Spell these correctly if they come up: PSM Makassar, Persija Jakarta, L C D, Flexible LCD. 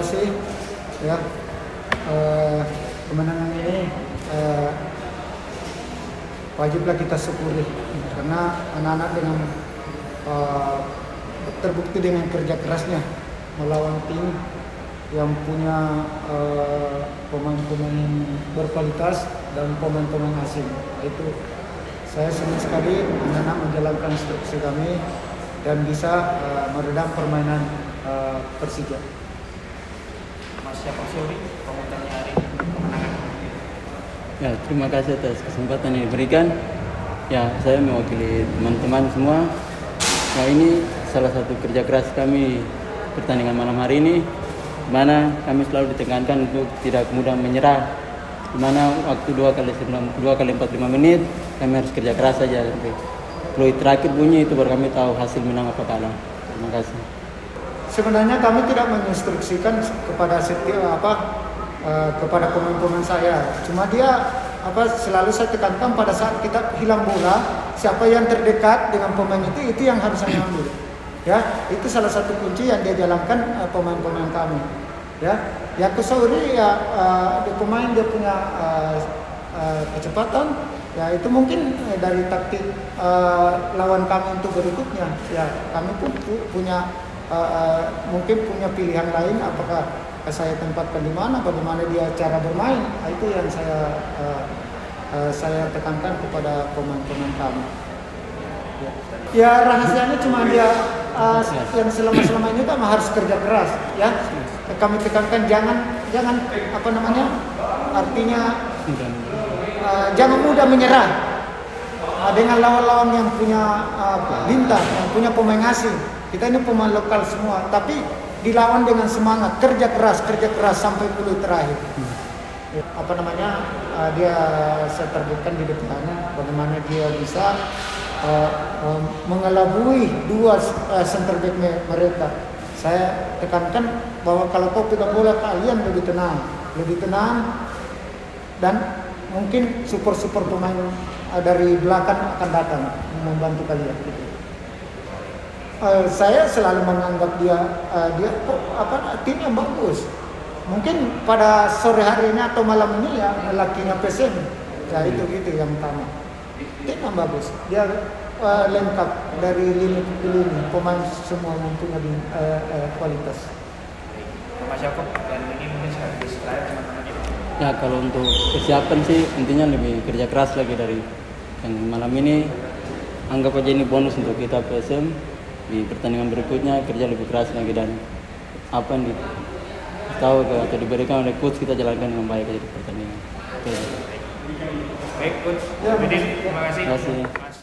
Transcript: kasih ya, kemenangan ini wajiblah kita syukuri karena anak-anak dengan terbukti dengan kerja kerasnya melawan tim yang punya pemain-pemain berkualitas dan pemain-pemain asing. Itu saya senang sekali anak-anak menjalankan instruksi kami dan bisa meredam permainan Persija. Mas siapa sorry komentarnya hari ini? Ya, terima kasih atas kesempatan yang diberikan. Ya, saya mewakili teman-teman semua. Nah, ini salah satu kerja keras kami pertandingan malam hari ini, mana kami selalu ditekankan untuk tidak mudah menyerah. Dimana waktu 2 kali 45 menit kami harus kerja keras saja. Peluit terakhir bunyi itu baru kami tahu hasil menang apa kalah. Terima kasih. Sebenarnya kami tidak menginstruksikan kepada kepada pemain-pemain saya, cuma dia selalu saya tekankan pada saat kita hilang bola, siapa yang terdekat dengan pemain itu yang harus saya ambil. Ya, itu salah satu kunci yang dia jalankan pemain-pemain kami. Ya, Yakusauri ya pemain dia punya kecepatan, ya itu mungkin dari taktik lawan kami untuk berikutnya. Ya, kami pun punya mungkin punya pilihan lain, apakah saya tempatkan di mana, bagaimana dia cara bermain, itu yang saya tekankan kepada pemain-pemain kami. Ya, rahasianya cuma dia yang selama ini kan harus kerja keras, ya. Kami tekankan jangan artinya jangan mudah menyerah dengan lawan-lawan yang punya bintang, yang punya pemain asing. Kita ini pemain lokal semua, tapi dilawan dengan semangat, kerja keras sampai peluit terakhir. Dia saya terbukkan di depannya bagaimana dia bisa mengelabui dua center back mereka. Saya tekankan bahwa kalau kau pegang bola kalian lebih tenang dan mungkin support pemain dari belakang akan datang membantu kalian. Saya selalu menganggap tim yang bagus. Mungkin pada sore hari ini atau malam ini ya lakinya PSM, ya itu yang utama. Tim yang bagus, dia lengkap dari lini ke lini, pemain semua mempunyai kualitas. Mas Yakob, dan ini mungkin saya habis terakhir teman-teman. Ya, kalau untuk kesiapan sih intinya lebih kerja keras lagi dari yang malam ini. Anggap aja ini bonus untuk kita PSM. Di pertandingan berikutnya kerja lebih keras lagi dan apa yang ditahu atau diberikan oleh coach kita jalankan dengan baik di pertandingan. Baik coach, terima kasih.